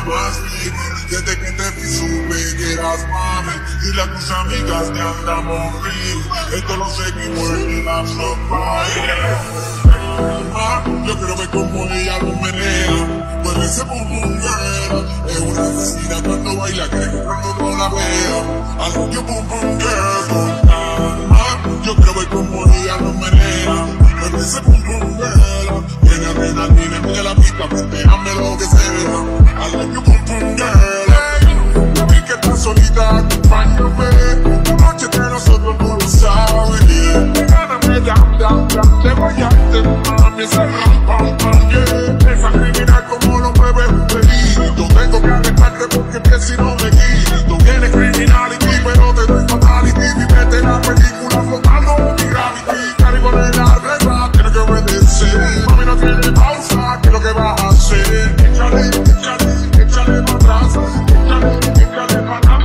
aguas mil, desde que te vi supe que eras mami, y las tus amigas que andamos mil, esto lo seguimos en la sopa. Yo quiero ver como ella lo menea, parece burbuguera, es una asesina cuando baila que cuando no la veo, algo que burbuguera. Yo quiero ver como ella lo menea, parece burbuguera, tiene adrenalina, mira la pica, penteame lo que sea, algo que burbuguera. Y que estás solita, acompáñame, la noche de nosotros no lo sabes. Gáname, dame, dame, dame, te fallaste, mami, ese rampón, yeah. Esa criminal como lo mueve un delito, tengo que arrestarte porque que si no me quito, tienes criminality pero te doy fatality, vivete la película flotando mi gravity, cargo de la regla, tienes que obedecer, mami no tiene pausa, ¿qué es lo que vas a hacer? Échale, échale, échale para atrás, échale, échale para atrás.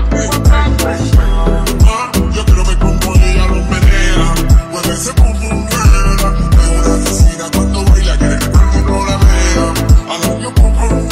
Yo quiero ver cómo ella lo menea, muévese con burbuguera, es una asesina cuando baila, quiere que todo el mundo la vea, al año con burbuguera.